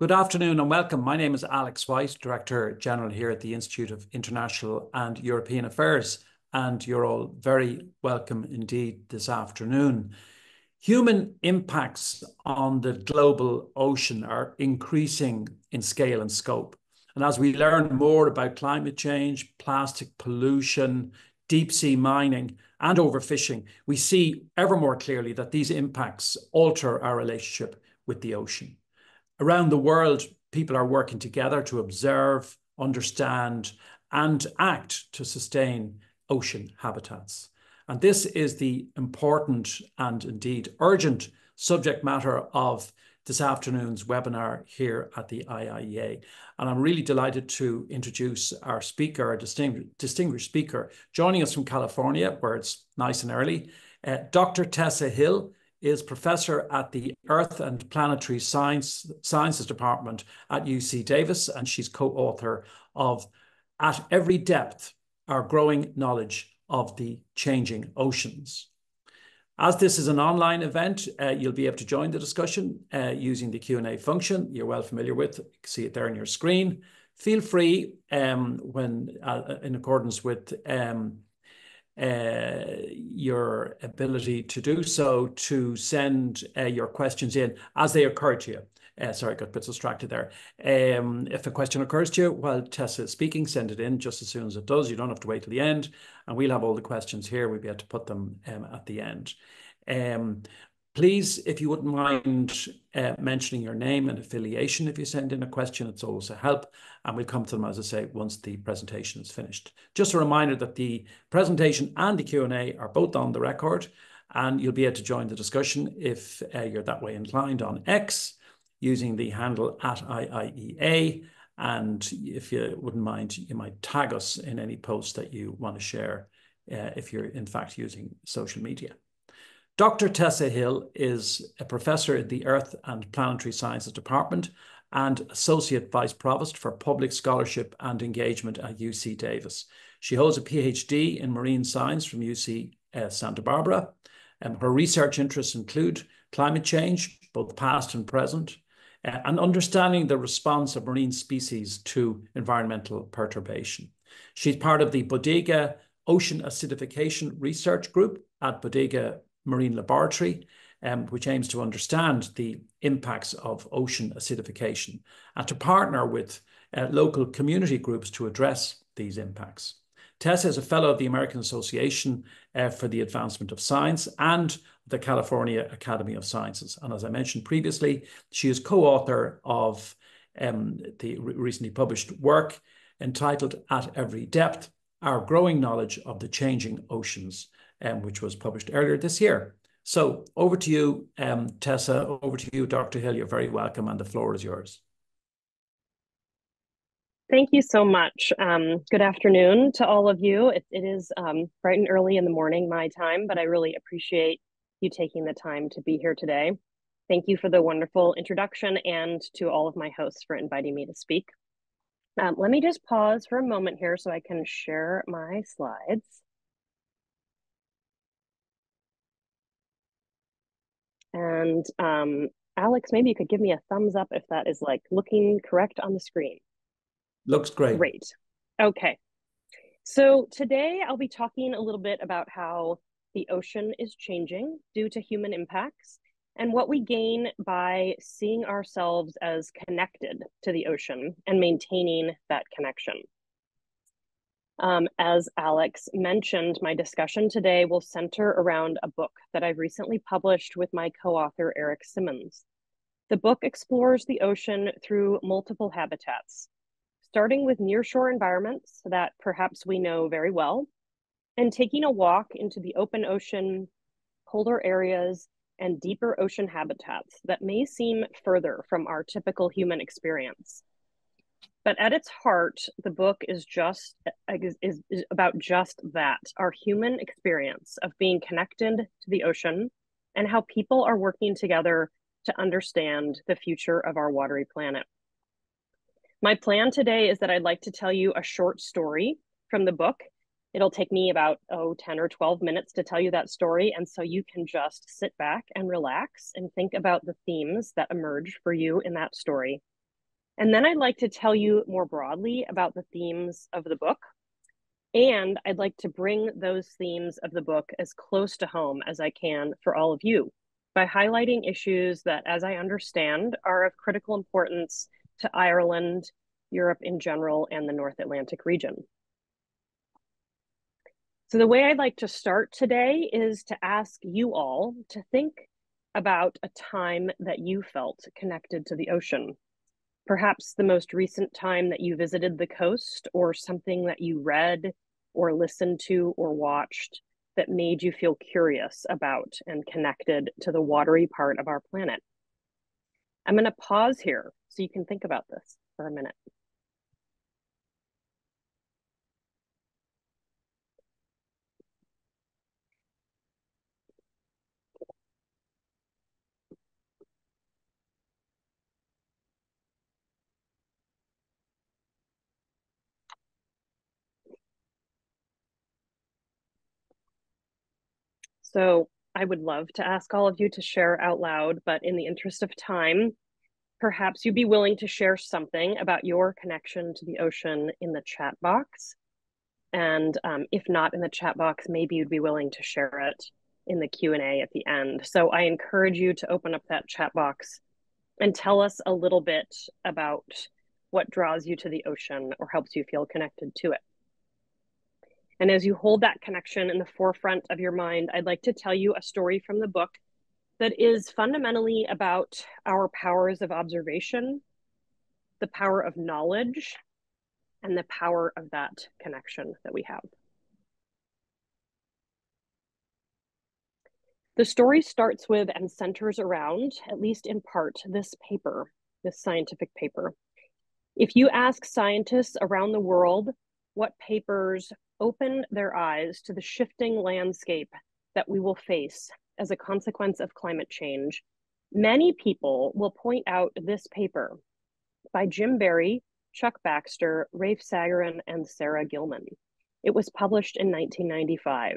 Good afternoon and welcome. My name is Alex White, Director General here at the Institute of International and European Affairs, and you're all very welcome indeed this afternoon. Human impacts on the global ocean are increasing in scale and scope. And as we learn more about climate change, plastic pollution, deep sea mining, and overfishing, we see ever more clearly that these impacts alter our relationship with the ocean. Around the world, people are working together to observe, understand, and act to sustain ocean habitats. And this is the important and indeed urgent subject matter of this afternoon's webinar here at the IIEA. And I'm really delighted to introduce our speaker, our distinguished speaker, joining us from California, where it's nice and early. Dr. Tessa Hill is professor at the Earth and Planetary Sciences Department at UC Davis, and she's co-author of At Every Depth, Our Growing Knowledge of the Changing Oceans. As this is an online event, you'll be able to join the discussion using the Q&A function you're well familiar with. You can see it there on your screen. Feel free, in accordance with your ability to do so, to send your questions in as they occur to you. Sorry, I got a bit distracted there. If a question occurs to you while Tessa is speaking, send it in just as soon as it does. You don't have to wait till the end. And we'll have all the questions here. We'll be able to put them at the end. Please, if you wouldn't mind mentioning your name and affiliation, if you send in a question, it's always a help. And we'll come to them, as I say, once the presentation is finished. Just a reminder that the presentation and the Q&A are both on the record. And you'll be able to join the discussion if you're that way inclined on X, using the handle at IIEA. And if you wouldn't mind, you might tag us in any posts that you want to share if you're in fact using social media. Dr. Tessa Hill is a professor at the Earth and Planetary Sciences Department and Associate Vice Provost for Public Scholarship and Engagement at UC Davis. She holds a PhD in Marine Science from UC Santa Barbara. Her research interests include climate change, both past and present, and understanding the response of marine species to environmental perturbation. She's part of the Bodega Ocean Acidification Research Group at Bodega Marine Laboratory, which aims to understand the impacts of ocean acidification and to partner with local community groups to address these impacts. Tessa is a fellow of the American Association for the Advancement of Science and the California Academy of Sciences. And as I mentioned previously, she is co-author of the recently published work entitled At Every Depth, Our Growing Knowledge of the Changing Oceans, which was published earlier this year. So over to you, Tessa, over to you, Dr. Hill. You're very welcome and the floor is yours. Thank you so much. Good afternoon to all of you. It is bright and early in the morning, my time, but I really appreciate you taking the time to be here today. Thank you for the wonderful introduction and to all of my hosts for inviting me to speak. Let me just pause for a moment here so I can share my slides. And Alex, maybe you could give me a thumbs up if that is like looking correct on the screen. Looks great. Great. Okay. So today I'll be talking a little bit about how the ocean is changing due to human impacts and what we gain by seeing ourselves as connected to the ocean and maintaining that connection. As Alex mentioned, my discussion today will center around a book that I've recently published with my co-author, Eric Simmons. The book explores the ocean through multiple habitats, starting with nearshore environments that perhaps we know very well, and taking a walk into the open ocean, colder areas, and deeper ocean habitats that may seem further from our typical human experience. But at its heart, the book is about just that, our human experience of being connected to the ocean and how people are working together to understand the future of our watery planet. My plan today is that I'd like to tell you a short story from the book. It'll take me about 10 or 12 minutes to tell you that story. And so you can just sit back and relax and think about the themes that emerge for you in that story And then I'd like to tell you more broadly about the themes of the book. And I'd like to bring those themes of the book as close to home as I can for all of you by highlighting issues that, as I understand, are of critical importance to Ireland, Europe in general, and the North Atlantic region. So the way I'd like to start today is to ask you all to think about a time that you felt connected to the ocean. Perhaps the most recent time that you visited the coast, or something that you read or listened to or watched that made you feel curious about and connected to the watery part of our planet. I'm going to pause here so you can think about this for a minute. So I would love to ask all of you to share out loud, but in the interest of time, perhaps you'd be willing to share something about your connection to the ocean in the chat box. And if not in the chat box, maybe you'd be willing to share it in the Q&A at the end. So I encourage you to open up that chat box and tell us a little bit about what draws you to the ocean or helps you feel connected to it. And as you hold that connection in the forefront of your mind, I'd like to tell you a story from the book that is fundamentally about our powers of observation, the power of knowledge, and the power of that connection that we have. The story starts with and centers around, at least in part, this paper, this scientific paper. If you ask scientists around the world what papers opened their eyes to the shifting landscape that we will face as a consequence of climate change, many people will point out this paper by Jim Barry, Chuck Baxter, Rafe Sagarin, and Sarah Gilman. It was published in 1995,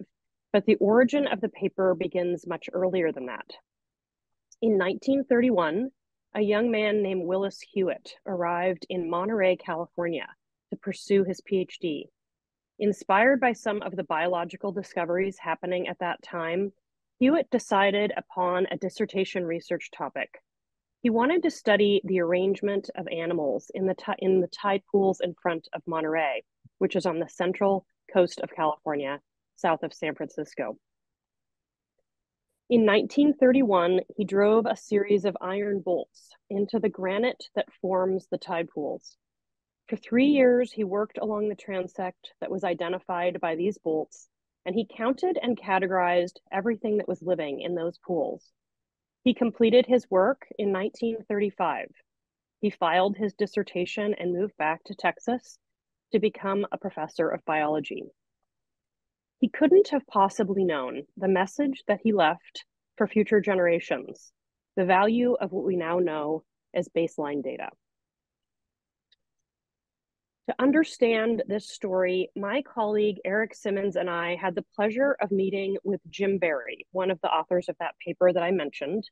but the origin of the paper begins much earlier than that. In 1931, a young man named Willis Hewatt arrived in Monterey, California to pursue his PhD. Inspired by some of the biological discoveries happening at that time, Hewatt decided upon a dissertation research topic. He wanted to study the arrangement of animals in the tide pools in front of Monterey, which is on the central coast of California, south of San Francisco. In 1931, he drove a series of iron bolts into the granite that forms the tide pools. For 3 years, he worked along the transect that was identified by these bolts, and he counted and categorized everything that was living in those pools. He completed his work in 1935. He filed his dissertation and moved back to Texas to become a professor of biology. He couldn't have possibly known the message that he left for future generations, the value of what we now know as baseline data. To understand this story, my colleague Eric Simmons and I had the pleasure of meeting with Jim Barry, one of the authors of that paper that I mentioned,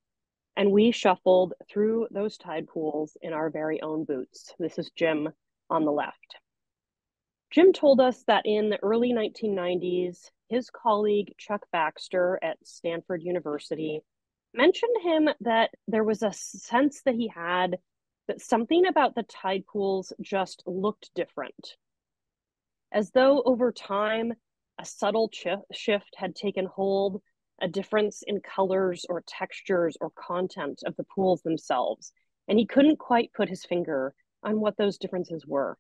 and we shuffled through those tide pools in our very own boots. This is Jim on the left. Jim told us that in the early 1990s, his colleague Chuck Baxter at Stanford University mentioned him that there was a sense that he had that something about the tide pools just looked different. As though over time, a subtle shift had taken hold, a difference in colors or textures or content of the pools themselves, and he couldn't quite put his finger on what those differences were.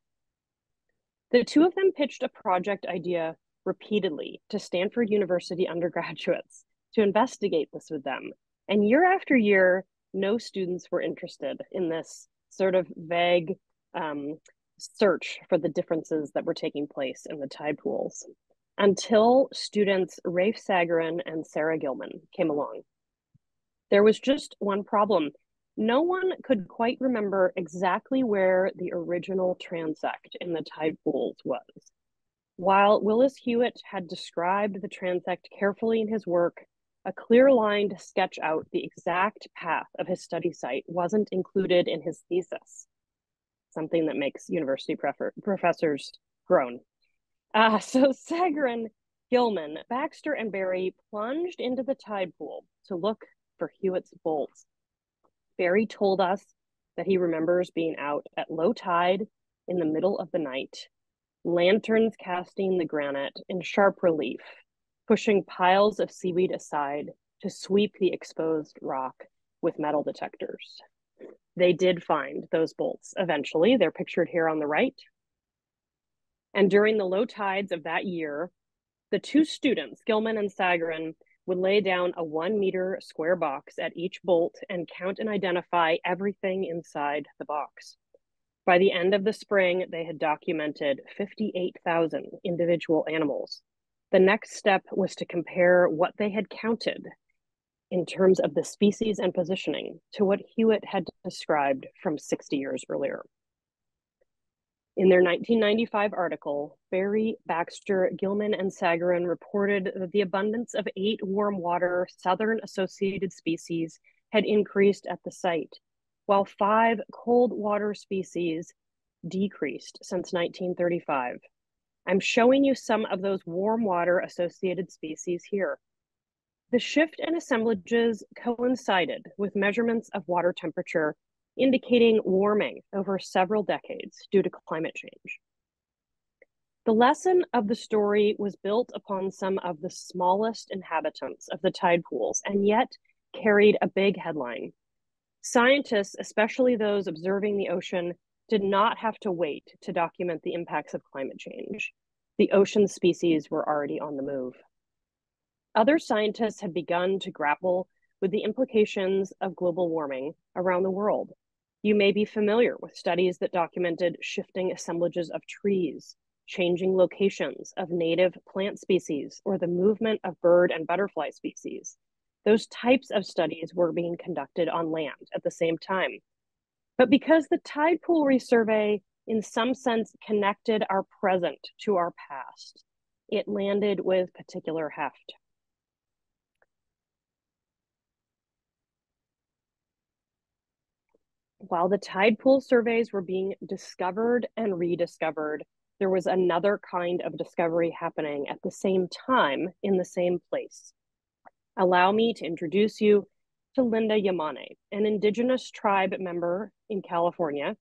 The two of them pitched a project idea repeatedly to Stanford University undergraduates to investigate this with them. And year after year, no students were interested in this sort of vague search for the differences that were taking place in the tide pools, until students Rafe Sagarin and Sarah Gilman came along. There was just one problem. No one could quite remember exactly where the original transect in the tide pools was. While Willis Hewatt had described the transect carefully in his work, a clear line to sketch out the exact path of his study site wasn't included in his thesis. something that makes university professors groan. So Sagarin, Gilman, Baxter, and Barry plunged into the tide pool to look for Hewatt's bolts. Barry told us that he remembers being out at low tide in the middle of the night, lanterns casting the granite in sharp relief, pushing piles of seaweed aside to sweep the exposed rock with metal detectors. They did find those bolts eventually. They're pictured here on the right. And during the low tides of that year, the two students, Gilman and Sagarin, would lay down a 1 meter square box at each bolt and count and identify everything inside the box. By the end of the spring, they had documented 58,000 individual animals. The next step was to compare what they had counted in terms of the species and positioning to what Hewatt had described from 60 years earlier. In their 1995 article, Barry, Baxter, Gilman, and Sagarin reported that the abundance of 8 warm water southern associated species had increased at the site, while 5 cold water species decreased since 1935. I'm showing you some of those warm water associated species here. The shift in assemblages coincided with measurements of water temperature, indicating warming over several decades due to climate change. The lesson of the story was built upon some of the smallest inhabitants of the tide pools and yet carried a big headline. Scientists, especially those observing the ocean, did not have to wait to document the impacts of climate change. The ocean species were already on the move. Other scientists had begun to grapple with the implications of global warming around the world. You may be familiar with studies that documented shifting assemblages of trees, changing locations of native plant species, or the movement of bird and butterfly species. Those types of studies were being conducted on land at the same time. But because the tide pool resurvey in some sense connected our present to our past, it landed with particular heft. While the tide pool surveys were being discovered and rediscovered, there was another kind of discovery happening at the same time in the same place. Allow me to introduce you to Linda Yamane, an indigenous tribe member in California.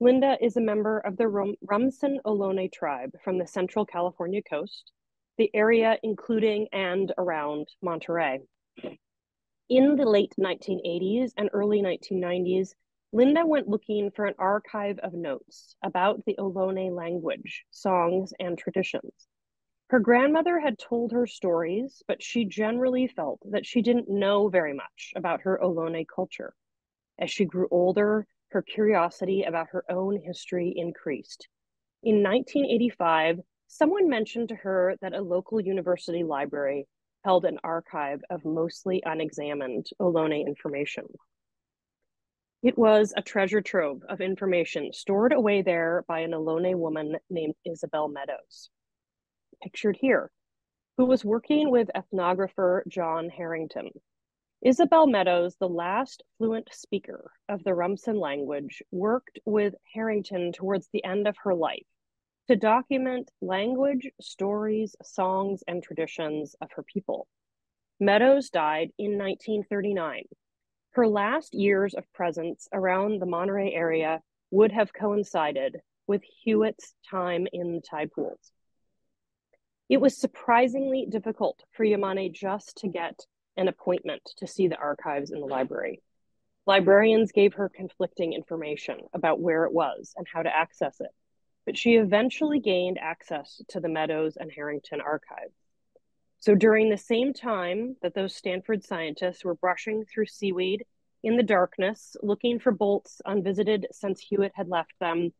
Linda is a member of the Rumsen Ohlone tribe from the central California coast, the area including and around Monterey. In the late 1980s and early 1990s, Linda went looking for an archive of notes about the Ohlone language, songs, and traditions. Her grandmother had told her stories, but she generally felt that she didn't know very much about her Ohlone culture. As she grew older, her curiosity about her own history increased. In 1985, someone mentioned to her that a local university library held an archive of mostly unexamined Ohlone information. It was a treasure trove of information stored away there by an Ohlone woman named Isabel Meadows, pictured here, who was working with ethnographer John Harrington. Isabel Meadows, the last fluent speaker of the Rumsen language, worked with Harrington towards the end of her life to document language, stories, songs, and traditions of her people. Meadows died in 1939. Her last years of presence around the Monterey area would have coincided with Hewatt's time in the tide pools. It was surprisingly difficult for Yamane just to get an appointment to see the archives in the library. Librarians gave her conflicting information about where it was and how to access it, but she eventually gained access to the Meadows and Harrington archives. So during the same time that those Stanford scientists were brushing through seaweed in the darkness, looking for bolts unvisited since Hewatt had left them,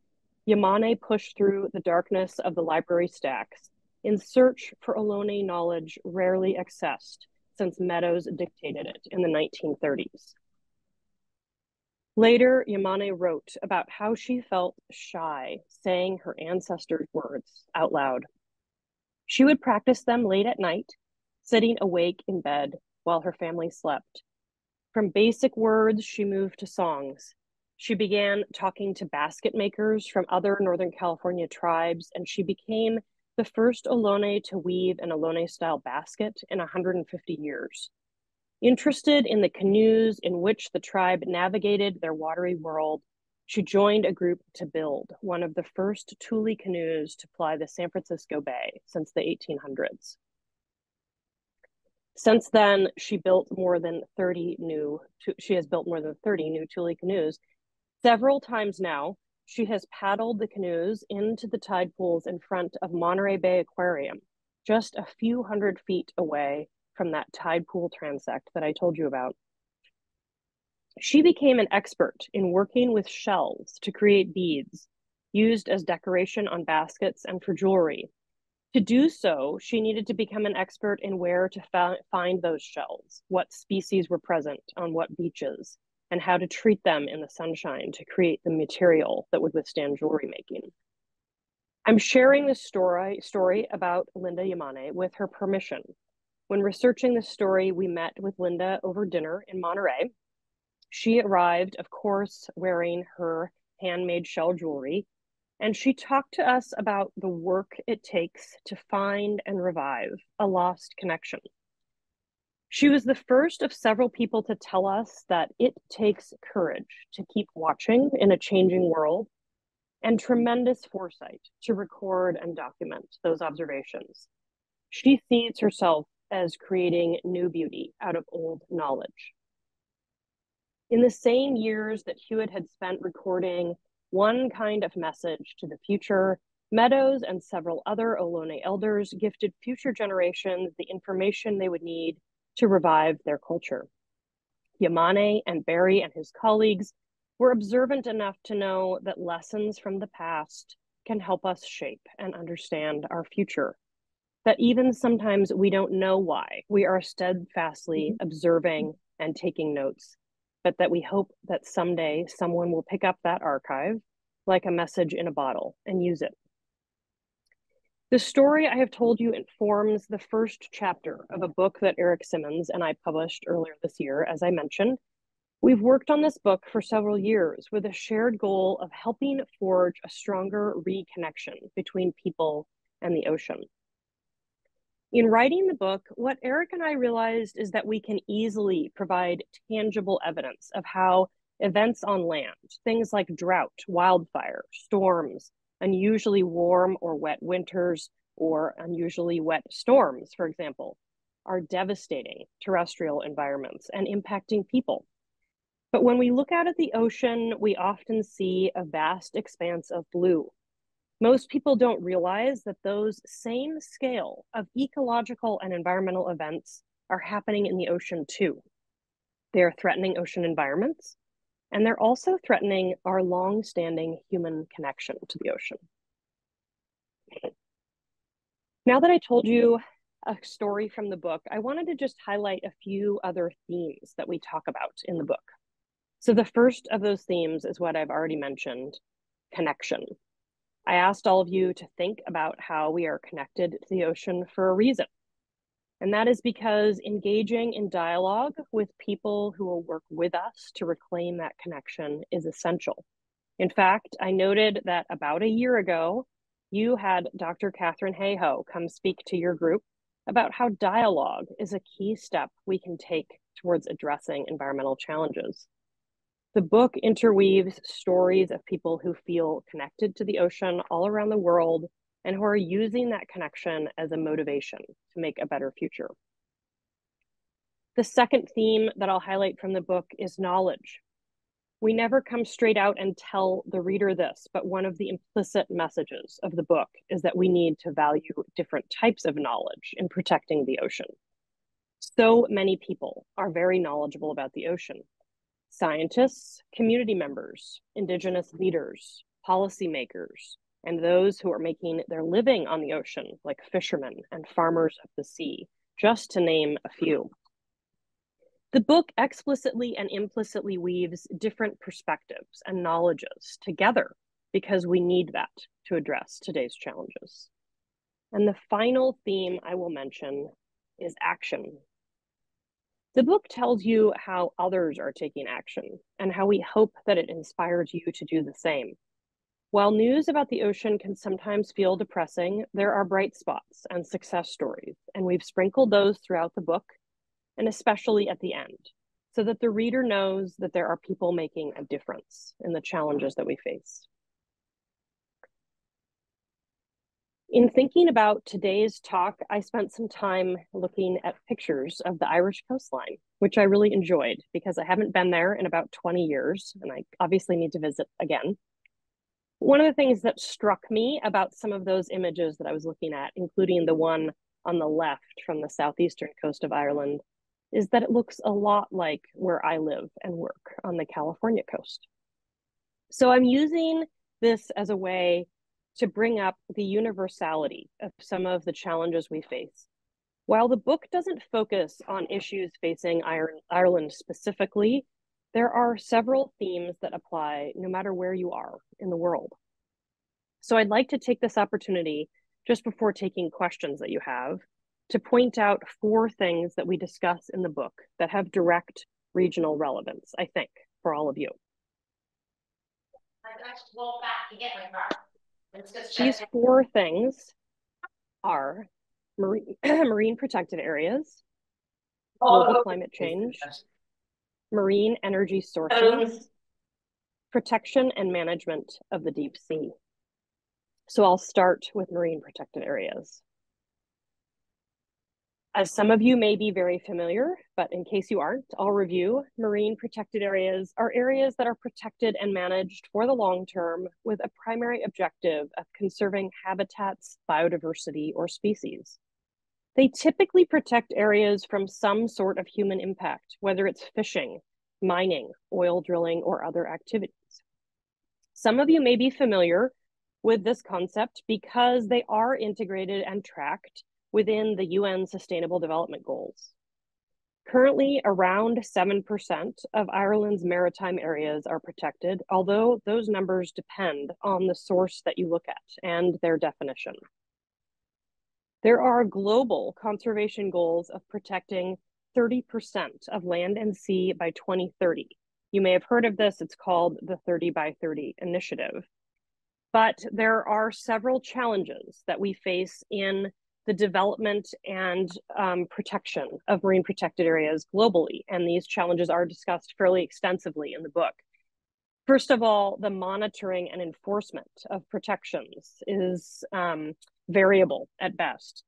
Yamane pushed through the darkness of the library stacks in search for Ohlone knowledge rarely accessed since Meadows dictated it in the 1930s. Later, Yamane wrote about how she felt shy saying her ancestors' words out loud. She would practice them late at night, sitting awake in bed while her family slept. From basic words, she moved to songs. She began talking to basket makers from other Northern California tribes, and she became the first Ohlone to weave an Ohlone-style basket in 150 years. Interested in the canoes in which the tribe navigated their watery world, she joined a group to build one of the first tule canoes to ply the San Francisco Bay since the 1800s. Since then, she built more than 30 new, she has built more than 30 new tule canoes. Several times now, she has paddled the canoes into the tide pools in front of Monterey Bay Aquarium, just a few hundred feet away from that tide pool transect that I told you about. She became an expert in working with shells to create beads used as decoration on baskets and for jewelry. To do so, she needed to become an expert in where to find those shells, what species were present on what beaches, and how to treat them in the sunshine to create the material that would withstand jewelry making. I'm sharing this story about Linda Yamane with her permission. When researching this story, we met with Linda over dinner in Monterey. She arrived, of course, wearing her handmade shell jewelry, and she talked to us about the work it takes to find and revive a lost connection. She was the first of several people to tell us that it takes courage to keep watching in a changing world and tremendous foresight to record and document those observations. She sees herself as creating new beauty out of old knowledge. In the same years that Hewatt had spent recording one kind of message to the future, Meadows and several other Ohlone elders gifted future generations the information they would need to revive their culture. Yamane and Barry and his colleagues were observant enough to know that lessons from the past can help us shape and understand our future, that even sometimes we don't know why we are steadfastly observing and taking notes, but that we hope that someday someone will pick up that archive like a message in a bottle and use it. The story I have told you informs the first chapter of a book that Eric Simmons and I published earlier this year, as I mentioned. We've worked on this book for several years with a shared goal of helping forge a stronger reconnection between people and the ocean. In writing the book, what Eric and I realized is that we can easily provide tangible evidence of how events on land, things like drought, wildfire, storms, unusually warm or wet winters, or unusually wet storms, for example, are devastating terrestrial environments and impacting people. But when we look out at the ocean, we often see a vast expanse of blue. Most people don't realize that those same scale of ecological and environmental events are happening in the ocean too. They're threatening ocean environments, and they're also threatening our long-standing human connection to the ocean. Now that I told you a story from the book, I wanted to just highlight a few other themes that we talk about in the book. So the first of those themes is what I've already mentioned, connection. I asked all of you to think about how we are connected to the ocean for a reason. And that is because engaging in dialogue with people who will work with us to reclaim that connection is essential. In fact, I noted that about a year ago, you had Dr. Catherine Hayhoe come speak to your group about how dialogue is a key step we can take towards addressing environmental challenges. The book interweaves stories of people who feel connected to the ocean all around the world and who are using that connection as a motivation to make a better future. The second theme that I'll highlight from the book is knowledge. We never come straight out and tell the reader this, but one of the implicit messages of the book is that we need to value different types of knowledge in protecting the ocean. So many people are very knowledgeable about the ocean. Scientists, community members, indigenous leaders, policymakers, and those who are making their living on the ocean, like fishermen and farmers of the sea, just to name a few. The book explicitly and implicitly weaves different perspectives and knowledges together because we need that to address today's challenges. And the final theme I will mention is action. The book tells you how others are taking action and how we hope that it inspires you to do the same. While news about the ocean can sometimes feel depressing, there are bright spots and success stories, and we've sprinkled those throughout the book, and especially at the end, so that the reader knows that there are people making a difference in the challenges that we face. In thinking about today's talk, I spent some time looking at pictures of the Irish coastline, which I really enjoyed because I haven't been there in about 20 years, and I obviously need to visit again. One of the things that struck me about some of those images that I was looking at, including the one on the left from the southeastern coast of Ireland, is that it looks a lot like where I live and work on the California coast. So I'm using this as a way to bring up the universality of some of the challenges we face. While the book doesn't focus on issues facing Ireland specifically, there are several themes that apply no matter where you are in the world. So I'd like to take this opportunity, just before taking questions that you have, to point out four things that we discuss in the book that have direct regional relevance, I think, for all of you. I'd like to roll back to get my car. These four things are marine protected areas, global climate change, marine energy sources, protection and management of the deep sea. So I'll start with marine protected areas. As some of you may be very familiar, but in case you aren't, I'll review. Marine protected areas are areas that are protected and managed for the long term with a primary objective of conserving habitats, biodiversity, or species. They typically protect areas from some sort of human impact, whether it's fishing, mining, oil drilling, or other activities. Some of you may be familiar with this concept because they are integrated and tracked within the UN Sustainable Development Goals. Currently, around 7% of Ireland's maritime areas are protected, although those numbers depend on the source that you look at and their definition. There are global conservation goals of protecting 30% of land and sea by 2030. You may have heard of this, it's called the 30 by 30 initiative. But there are several challenges that we face in the development and protection of marine protected areas globally, and these challenges are discussed fairly extensively in the book. First of all, the monitoring and enforcement of protections is variable at best,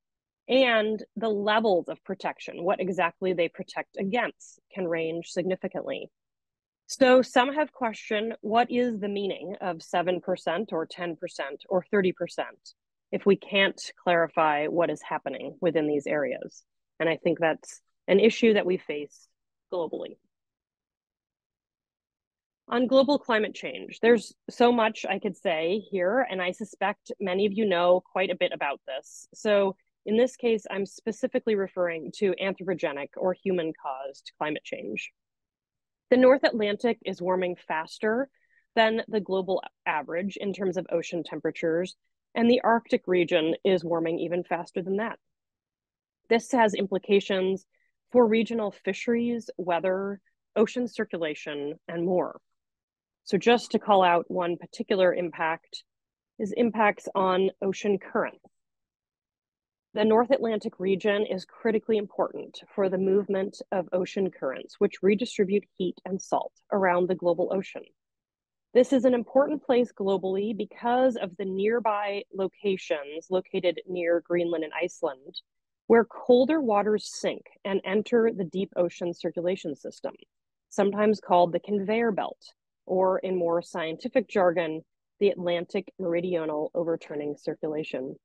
and the levels of protection, what exactly they protect against, can range significantly. So some have questioned, what is the meaning of 7% or 10% or 30% if we can't clarify what is happening within these areas? And I think that's an issue that we face globally. On global climate change, there's so much I could say here, and I suspect many of you know quite a bit about this. So in this case, I'm specifically referring to anthropogenic or human-caused climate change. The North Atlantic is warming faster than the global average in terms of ocean temperatures, and the Arctic region is warming even faster than that. This has implications for regional fisheries, weather, ocean circulation, and more. So just to call out one particular impact is impacts on ocean currents. The North Atlantic region is critically important for the movement of ocean currents, which redistribute heat and salt around the global ocean. This is an important place globally because of the nearby locations located near Greenland and Iceland, where colder waters sink and enter the deep ocean circulation system, sometimes called the conveyor belt, or in more scientific jargon, the Atlantic meridional overturning circulation.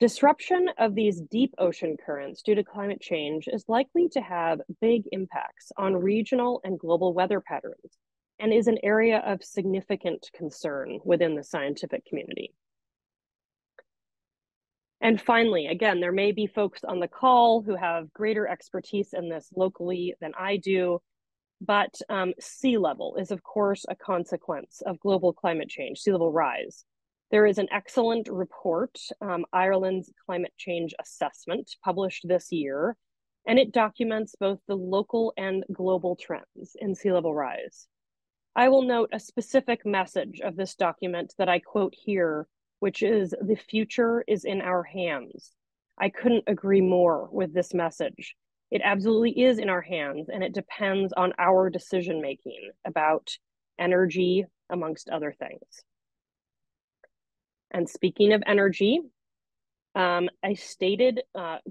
Disruption of these deep ocean currents due to climate change is likely to have big impacts on regional and global weather patterns, and is an area of significant concern within the scientific community. And finally, again, there may be folks on the call who have greater expertise in this locally than I do, but sea level is, of course, a consequence of global climate change, sea level rise. There is an excellent report, Ireland's Climate Change Assessment, published this year, and it documents both the local and global trends in sea level rise. I will note a specific message of this document that I quote here, which is, "The future is in our hands." I couldn't agree more with this message. It absolutely is in our hands, and it depends on our decision-making about energy, amongst other things. And speaking of energy, a stated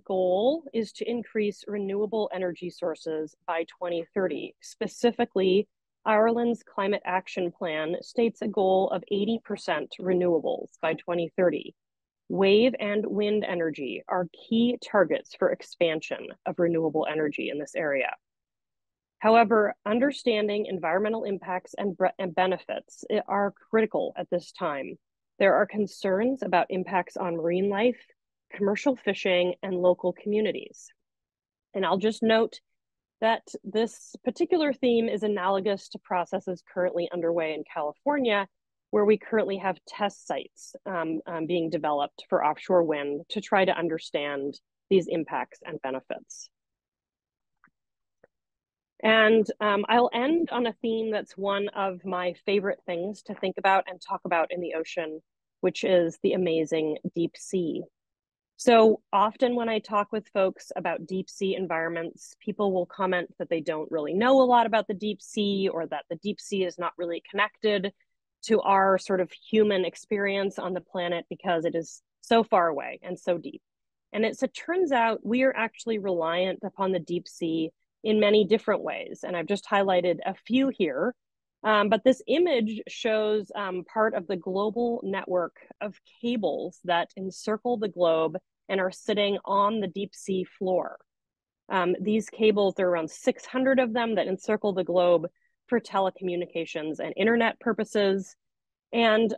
goal is to increase renewable energy sources by 2030. Specifically, Ireland's Climate Action Plan states a goal of 80% renewables by 2030. Wave and wind energy are key targets for expansion of renewable energy in this area. However, understanding environmental impacts and benefits are critical at this time. There are concerns about impacts on marine life, commercial fishing, and local communities. And I'll just note that this particular theme is analogous to processes currently underway in California, where we currently have test sites being developed for offshore wind to try to understand these impacts and benefits. And I'll end on a theme that's one of my favorite things to think about and talk about in the ocean, which is the amazing deep sea. So often when I talk with folks about deep sea environments, people will comment that they don't really know a lot about the deep sea, or that the deep sea is not really connected to our sort of human experience on the planet because it is so far away and so deep. And as it turns out, we are actually reliant upon the deep sea in many different ways. And I've just highlighted a few here, but this image shows part of the global network of cables that encircle the globe and are sitting on the deep sea floor. These cables, there are around 600 of them that encircle the globe for telecommunications and internet purposes. And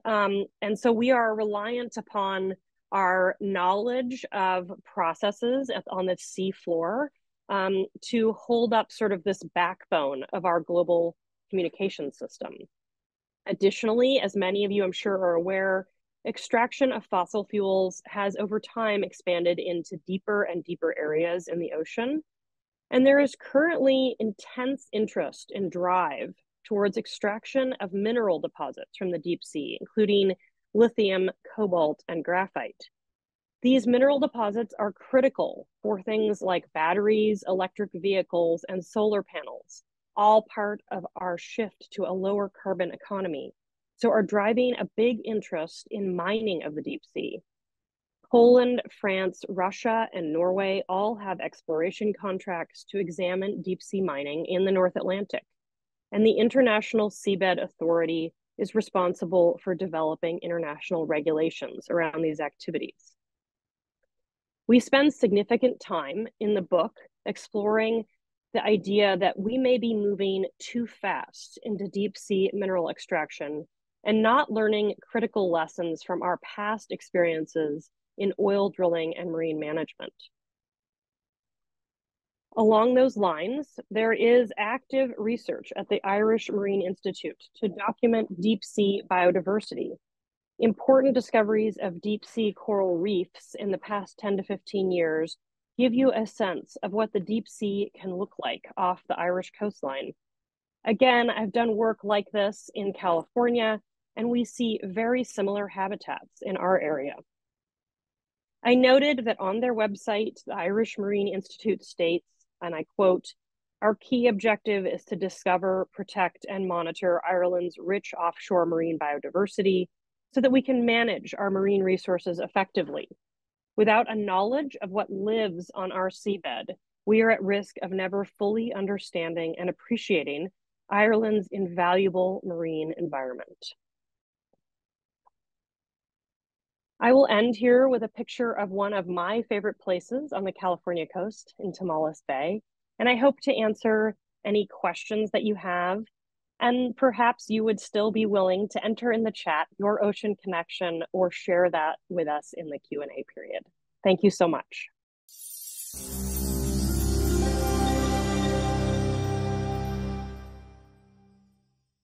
so we are reliant upon our knowledge of processes on the seafloor to hold up sort of this backbone of our global communication system. Additionally, as many of you I'm sure are aware, extraction of fossil fuels has over time expanded into deeper and deeper areas in the ocean. And there is currently intense interest and drive towards extraction of mineral deposits from the deep sea, including lithium, cobalt, and graphite. These mineral deposits are critical for things like batteries, electric vehicles, and solar panels, all part of our shift to a lower carbon economy, so are driving a big interest in mining of the deep sea. Poland, France, Russia, and Norway all have exploration contracts to examine deep sea mining in the North Atlantic. And the International Seabed Authority is responsible for developing international regulations around these activities. We spend significant time in the book exploring the idea that we may be moving too fast into deep sea mineral extraction and not learning critical lessons from our past experiences in oil drilling and marine management. Along those lines, there is active research at the Irish Marine Institute to document deep sea biodiversity. Important discoveries of deep sea coral reefs in the past 10 to 15 years give you a sense of what the deep sea can look like off the Irish coastline. Again, I've done work like this in California, and we see very similar habitats in our area. I noted that on their website, the Irish Marine Institute states, and I quote, "Our key objective is to discover, protect, and monitor Ireland's rich offshore marine biodiversity so that we can manage our marine resources effectively. Without a knowledge of what lives on our seabed, we are at risk of never fully understanding and appreciating Ireland's invaluable marine environment." I will end here with a picture of one of my favorite places on the California coast in Tomales Bay, and I hope to answer any questions that you have, and perhaps you would still be willing to enter in the chat your ocean connection or share that with us in the Q&A period. Thank you so much.